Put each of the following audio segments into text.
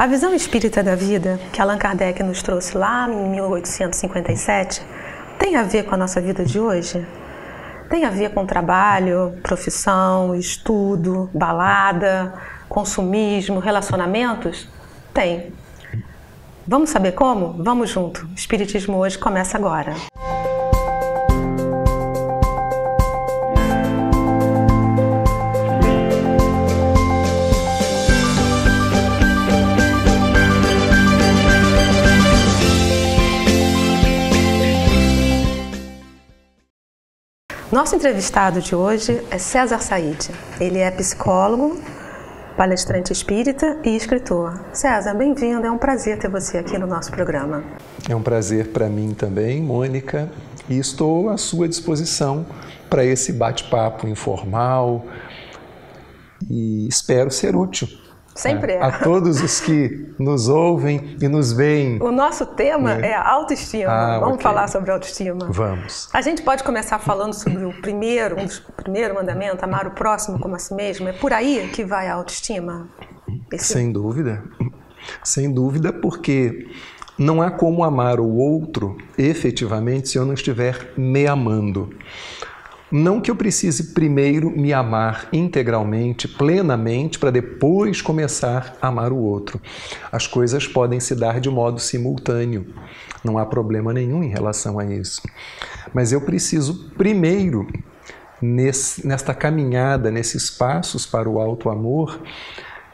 A visão espírita da vida que Allan Kardec nos trouxe lá em 1857 tem a ver com a nossa vida de hoje? Tem a ver com trabalho, profissão, estudo, balada, consumismo, relacionamentos? Tem. Vamos saber como? Vamos junto. Espiritismo hoje começa agora. Nosso entrevistado de hoje é Cezar Said. Ele é psicólogo, palestrante espírita e escritor. Cezar, bem-vindo. É um prazer ter você aqui no nosso programa. É um prazer para mim também, Mônica. E estou à sua disposição para esse bate-papo informal e espero ser útil. Sempre é. A todos os que nos ouvem e nos veem. O nosso tema é a autoestima. Vamos falar sobre autoestima. Vamos. A gente pode começar falando sobre o primeiro mandamento, amar o próximo como a si mesmo. É por aí que vai a autoestima? Sem dúvida. Sem dúvida, porque não há como amar o outro efetivamente se eu não estiver me amando. Não que eu precise primeiro me amar integralmente, plenamente, para depois começar a amar o outro. As coisas podem se dar de modo simultâneo. Não há problema nenhum em relação a isso. Mas eu preciso primeiro, nesta caminhada, nesses passos para o auto-amor,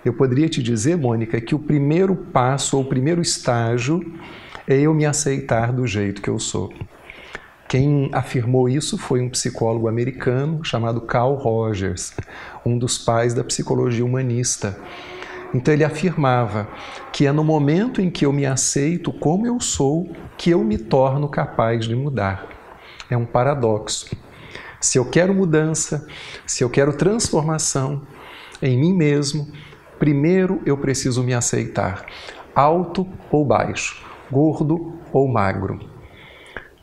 eu poderia te dizer, Mônica, que o primeiro passo ou o primeiro estágio é eu me aceitar do jeito que eu sou. Quem afirmou isso foi um psicólogo americano chamado Carl Rogers, um dos pais da psicologia humanista. Então ele afirmava que é no momento em que eu me aceito como eu sou que eu me torno capaz de mudar. É um paradoxo. Se eu quero mudança, se eu quero transformação em mim mesmo, primeiro eu preciso me aceitar, alto ou baixo, gordo ou magro.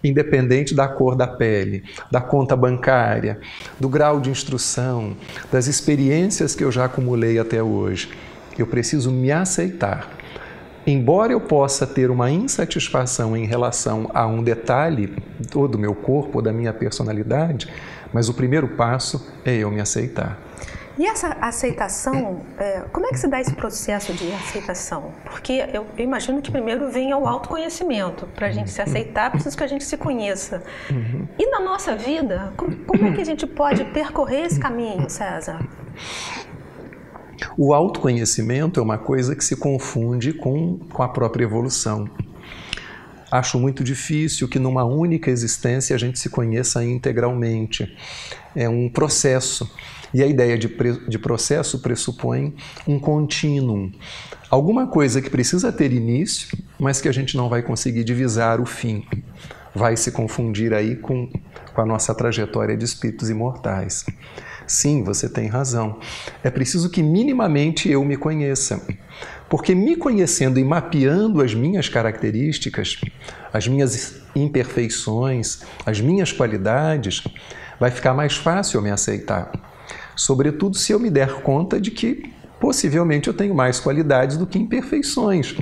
Independente da cor da pele, da conta bancária, do grau de instrução, das experiências que eu já acumulei até hoje. Eu preciso me aceitar. Embora eu possa ter uma insatisfação em relação a um detalhe ou do meu corpo ou da minha personalidade, mas o primeiro passo é eu me aceitar. E essa aceitação, como é que se dá esse processo de aceitação? Porque eu imagino que primeiro venha o autoconhecimento. Para a gente se aceitar, preciso que a gente se conheça. E na nossa vida, como é que a gente pode percorrer esse caminho, César? O autoconhecimento é uma coisa que se confunde com a própria evolução. Acho muito difícil que numa única existência a gente se conheça integralmente. É um processo. E a ideia de processo pressupõe um contínuo. Alguma coisa que precisa ter início, mas que a gente não vai conseguir divisar o fim. Vai se confundir aí com a nossa trajetória de espíritos imortais. Sim, você tem razão. É preciso que minimamente eu me conheça. Porque me conhecendo e mapeando as minhas características, as minhas imperfeições, as minhas qualidades, vai ficar mais fácil eu me aceitar. Sobretudo se eu me der conta de que, possivelmente, eu tenho mais qualidades do que imperfeições.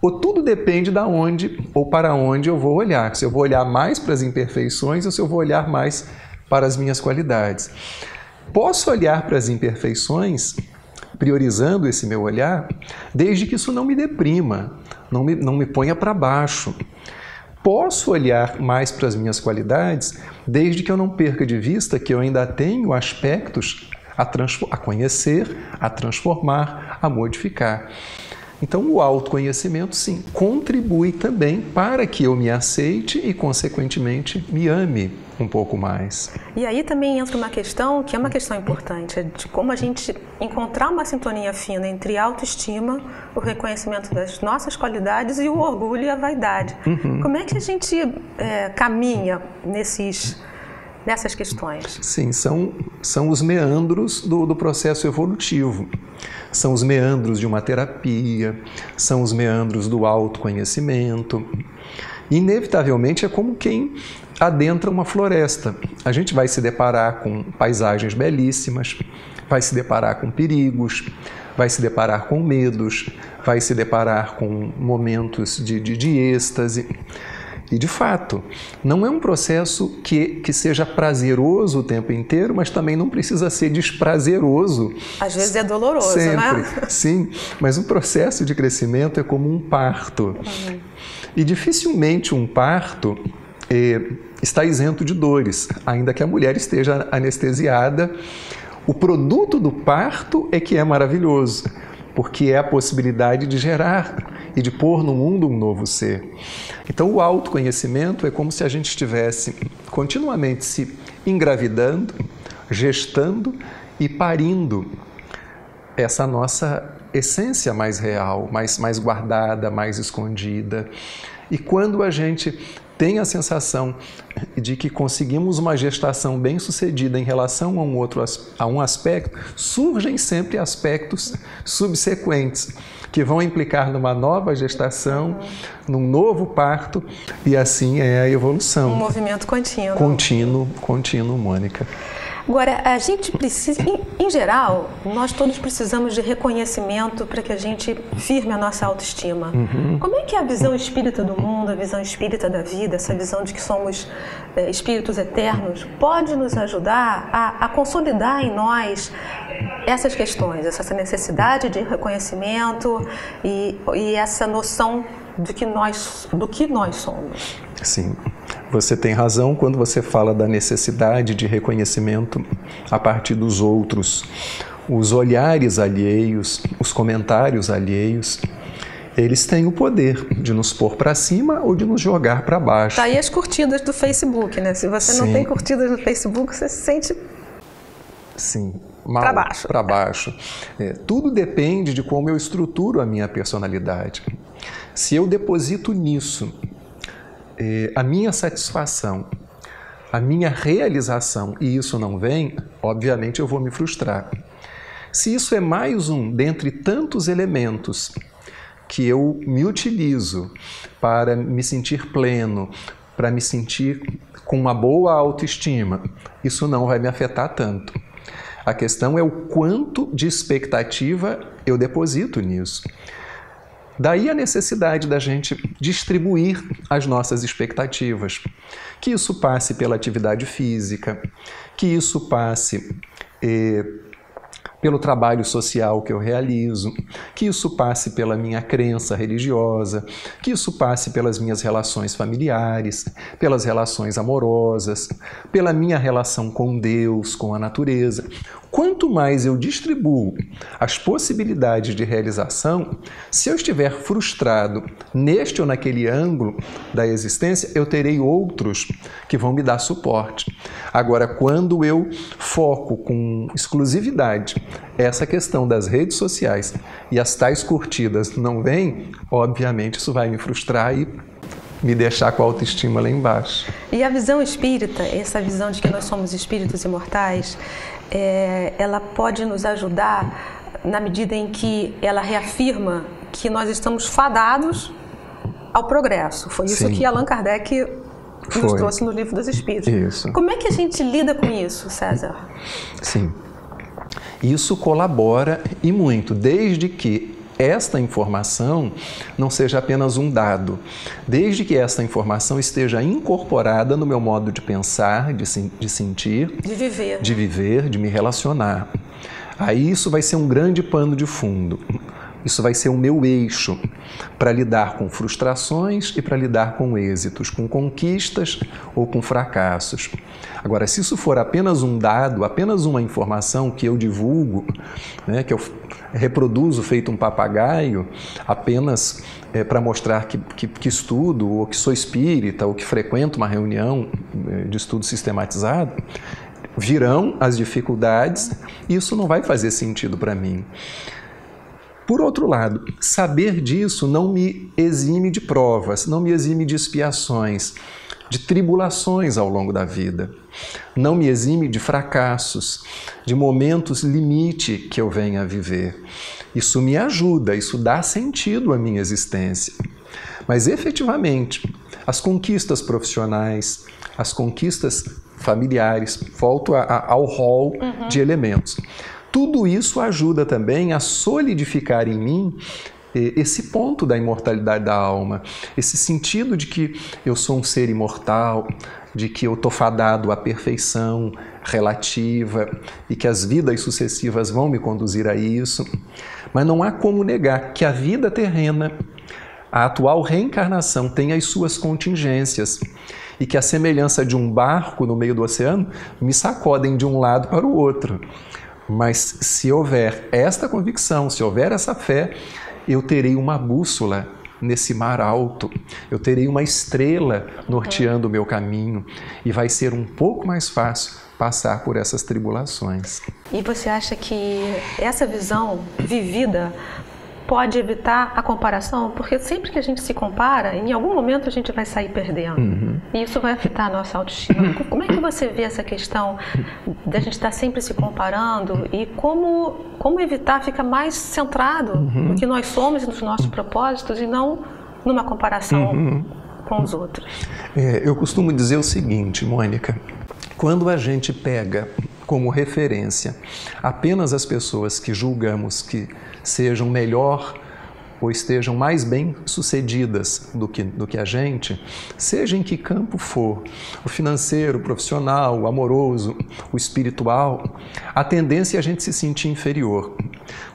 Ou tudo depende de onde ou para onde eu vou olhar. Se eu vou olhar mais para as imperfeições ou se eu vou olhar mais para as minhas qualidades. Posso olhar para as imperfeições, priorizando esse meu olhar, desde que isso não me deprima, não me ponha para baixo. Posso olhar mais para as minhas qualidades, desde que eu não perca de vista que eu ainda tenho aspectos a conhecer, a transformar, a modificar. Então, o autoconhecimento, sim, contribui também para que eu me aceite e, consequentemente, me ame um pouco mais. E aí também entra uma questão que é uma questão importante, de como a gente encontrar uma sintonia fina entre a autoestima, o reconhecimento das nossas qualidades e o orgulho e a vaidade. Como é que a gente caminha nessas questões? Sim, são os meandros do processo evolutivo. São os meandros de uma terapia, são os meandros do autoconhecimento. Inevitavelmente é como quem adentra uma floresta. A gente vai se deparar com paisagens belíssimas, vai se deparar com perigos, vai se deparar com medos, vai se deparar com momentos de êxtase. E, de fato, não é um processo que seja prazeroso o tempo inteiro, mas também não precisa ser desprazeroso. Às vezes é doloroso, sempre, né? Sim, mas o processo de crescimento é como um parto. Uhum. E dificilmente um parto está isento de dores, ainda que a mulher esteja anestesiada. O produto do parto é que é maravilhoso, porque é a possibilidade de gerar e de pôr no mundo um novo ser. Então, o autoconhecimento é como se a gente estivesse continuamente se engravidando, gestando e parindo essa nossa essência mais real, mais guardada, mais escondida. E quando a gente tem a sensação de que conseguimos uma gestação bem-sucedida em relação a um aspecto, surgem sempre aspectos subsequentes que vão implicar numa nova gestação, num novo parto, e assim é a evolução. Um movimento contínuo. Contínuo, contínuo, Mônica. Agora, a gente precisa, em geral, nós todos precisamos de reconhecimento para que a gente firme a nossa autoestima. Uhum. Como é que é a visão espírita do mundo, a visão espírita da vida, essa visão de que somos espíritos eternos, pode nos ajudar a consolidar em nós essas questões, essa necessidade de reconhecimento e essa noção do que nós somos? Sim, você tem razão quando você fala da necessidade de reconhecimento a partir dos outros. Os olhares alheios, os comentários alheios, eles têm o poder de nos pôr para cima ou de nos jogar para baixo. Tá aí as curtidas do Facebook, né? Se você não tem curtidas no Facebook, você se sente... Sim. Para baixo. Para baixo. Tudo depende de como eu estruturo a minha personalidade. Se eu deposito nisso a minha satisfação, a minha realização, e isso não vem, obviamente eu vou me frustrar. Se isso é mais um dentre tantos elementos que eu me utilizo para me sentir pleno, para me sentir com uma boa autoestima, isso não vai me afetar tanto. A questão é o quanto de expectativa eu deposito nisso. Daí a necessidade da gente distribuir as nossas expectativas. Que isso passe pela atividade física, que isso passe pelo trabalho social que eu realizo, que isso passe pela minha crença religiosa, que isso passe pelas minhas relações familiares, pelas relações amorosas, pela minha relação com Deus, com a natureza. Quanto mais eu distribuo as possibilidades de realização, se eu estiver frustrado neste ou naquele ângulo da existência, eu terei outros que vão me dar suporte. Agora, quando eu foco com exclusividade essa questão das redes sociais e as tais curtidas não vêm, obviamente isso vai me frustrar e me deixar com a autoestima lá embaixo. E a visão espírita, essa visão de que nós somos espíritos imortais, ela pode nos ajudar na medida em que ela reafirma que nós estamos fadados ao progresso. Foi isso que Allan Kardec nos trouxe no Livro dos Espíritos. Isso. Como é que a gente lida com isso, César? Sim. Isso colabora e muito, desde que esta informação não seja apenas um dado, desde que esta informação esteja incorporada no meu modo de pensar, de sentir, de viver, de me relacionar. Aí isso vai ser um grande pano de fundo, isso vai ser o meu eixo para lidar com frustrações e para lidar com êxitos, com conquistas ou com fracassos. Agora, se isso for apenas um dado, apenas uma informação que eu divulgo, né, que eu reproduzo feito um papagaio, apenas para mostrar que estudo, ou que sou espírita, ou que frequento uma reunião de estudo sistematizado, virão as dificuldades e isso não vai fazer sentido para mim. Por outro lado, saber disso não me exime de provas, não me exime de expiações, de tribulações ao longo da vida. Não me exime de fracassos, de momentos limite que eu venha a viver. Isso me ajuda, isso dá sentido à minha existência. Mas, efetivamente, as conquistas profissionais, as conquistas familiares, volto ao rol de elementos. tudo isso ajuda também a solidificar em mim esse ponto da imortalidade da alma, esse sentido de que eu sou um ser imortal, de que eu estou fadado à perfeição relativa e que as vidas sucessivas vão me conduzir a isso. Mas não há como negar que a vida terrena, a atual reencarnação, tem as suas contingências e que a semelhança de um barco no meio do oceano me sacodem de um lado para o outro. Mas se houver esta convicção, se houver essa fé, eu terei uma bússola nesse mar alto, eu terei uma estrela norteando o meu caminho e vai ser um pouco mais fácil passar por essas tribulações. E você acha que essa visão vivida pode evitar a comparação? Porque sempre que a gente se compara, em algum momento a gente vai sair perdendo. E isso vai afetar a nossa autoestima. Como é que você vê essa questão da gente estar sempre se comparando e como evitar ficar mais centrado no que nós somos e nos nossos propósitos e não numa comparação com os outros? Eu costumo dizer o seguinte, Mônica, quando a gente pega como referência apenas as pessoas que julgamos que sejam melhor ou estejam mais bem sucedidas do que a gente, seja em que campo for, o financeiro, o profissional, o amoroso, o espiritual, a tendência é a gente se sentir inferior.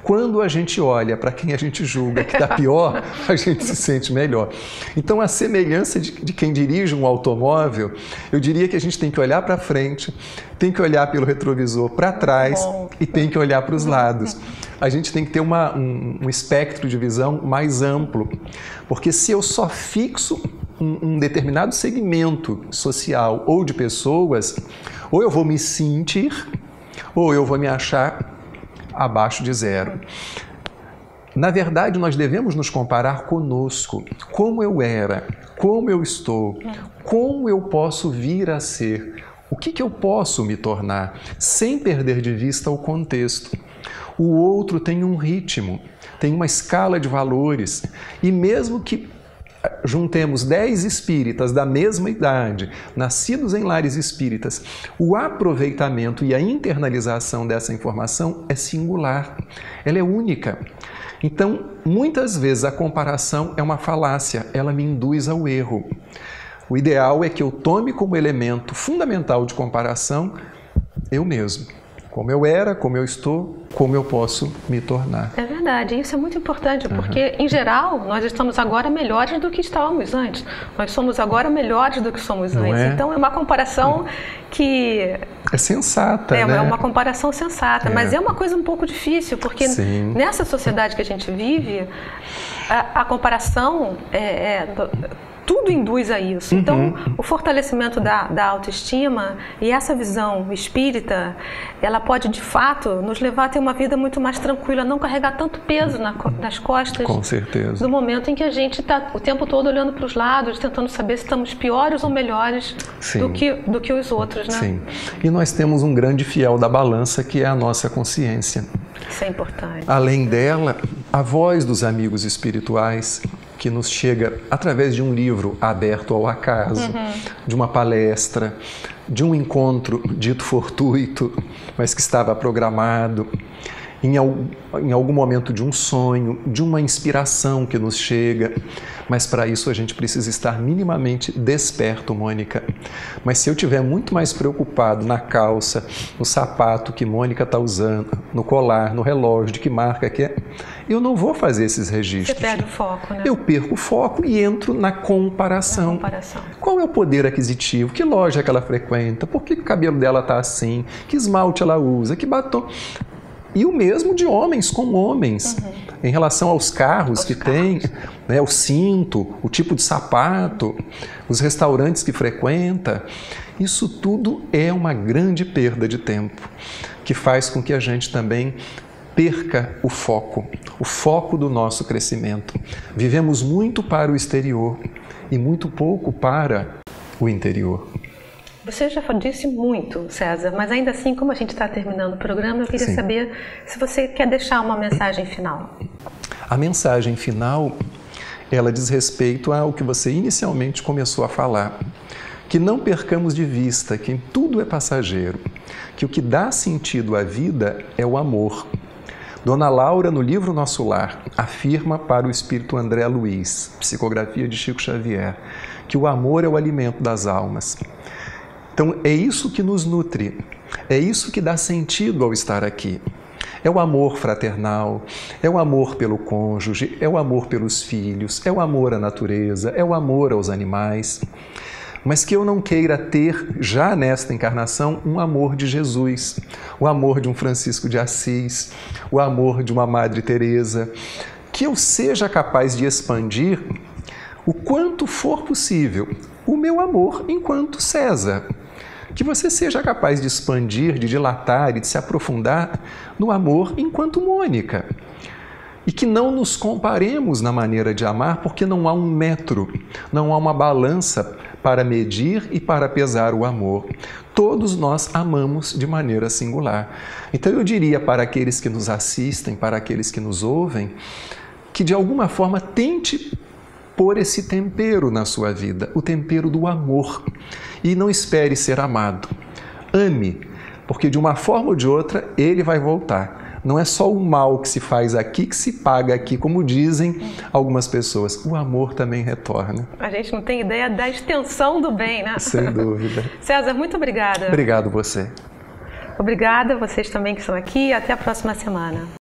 Quando a gente olha para quem a gente julga que está pior, a gente se sente melhor. Então, a semelhança de quem dirige um automóvel, eu diria que a gente tem que olhar para frente, tem que olhar pelo retrovisor para trás e tem que olhar para os lados. A gente tem que ter um espectro de visão mais amplo, porque se eu só fixo um determinado segmento social ou de pessoas, ou eu vou me sentir, ou eu vou me achar abaixo de zero. Na verdade, nós devemos nos comparar conosco, como eu era, como eu estou, como eu posso vir a ser, o que eu posso me tornar, sem perder de vista o contexto. O outro tem um ritmo, tem uma escala de valores, e mesmo que juntemos 10 espíritas da mesma idade, nascidos em lares espíritas, o aproveitamento e a internalização dessa informação é singular, ela é única. Então, muitas vezes a comparação é uma falácia, ela me induz ao erro. O ideal é que eu tome como elemento fundamental de comparação eu mesmo. Como eu era, como eu estou, como eu posso me tornar. É verdade, isso é muito importante, porque, em geral, nós estamos agora melhores do que estávamos antes. Nós somos agora melhores do que somos antes. Então, é uma comparação que... é sensata, né? É uma comparação sensata, mas é uma coisa um pouco difícil, porque nessa sociedade que a gente vive, a comparação tudo induz a isso. Então, o fortalecimento da autoestima e essa visão espírita, ela pode, de fato, nos levar a ter uma vida muito mais tranquila, não carregar tanto peso nas costas. Com certeza. No momento em que a gente está o tempo todo olhando para os lados, tentando saber se estamos piores ou melhores do que os outros, né? Sim. E nós temos um grande fiel da balança, que é a nossa consciência. Isso é importante. Além dela, a voz dos amigos espirituais, que nos chega através de um livro aberto ao acaso, de uma palestra, de um encontro dito fortuito, mas que estava programado, em algum momento de um sonho, de uma inspiração que nos chega. Mas para isso a gente precisa estar minimamente desperto, Mônica. Mas se eu estiver muito mais preocupado na calça, no sapato que Mônica está usando, no colar, no relógio, de que marca que é, eu não vou fazer esses registros. Você perde o foco, né? Eu perco o foco e entro na comparação. Qual é o poder aquisitivo? Que loja que ela frequenta? Por que o cabelo dela está assim? Que esmalte ela usa? Que batom? E o mesmo de homens com homens, em relação aos carros que têm, né, o cinto, o tipo de sapato, os restaurantes que frequenta. Isso tudo é uma grande perda de tempo, que faz com que a gente também perca o foco do nosso crescimento. Vivemos muito para o exterior e muito pouco para o interior. Você já disse muito, César, mas ainda assim, como a gente está terminando o programa, eu queria saber se você quer deixar uma mensagem final. A mensagem final, ela diz respeito ao que você inicialmente começou a falar, que não percamos de vista que tudo é passageiro, que o que dá sentido à vida é o amor. Dona Laura, no livro Nosso Lar, afirma para o espírito André Luiz, psicografia de Chico Xavier, que o amor é o alimento das almas. Então, é isso que nos nutre, é isso que dá sentido ao estar aqui. É o amor fraternal, é o amor pelo cônjuge, é o amor pelos filhos, é o amor à natureza, é o amor aos animais. Mas que eu não queira ter, já nesta encarnação, um amor de Jesus, o amor de um Francisco de Assis, o amor de uma Madre Teresa, que eu seja capaz de expandir o quanto for possível o meu amor enquanto César. Que você seja capaz de expandir, de dilatar e de se aprofundar no amor enquanto Mônica. E que não nos comparemos na maneira de amar, porque não há um metro, não há uma balança para medir e para pesar o amor. Todos nós amamos de maneira singular. Então eu diria para aqueles que nos assistem, para aqueles que nos ouvem, que de alguma forma tente pôr esse tempero na sua vida, o tempero do amor. E não espere ser amado. Ame, porque de uma forma ou de outra ele vai voltar. Não é só o mal que se faz aqui, que se paga aqui, como dizem algumas pessoas. O amor também retorna. A gente não tem ideia da extensão do bem, né? Sem dúvida. César, muito obrigada. Obrigado você. Obrigada a vocês também que estão aqui. Até a próxima semana.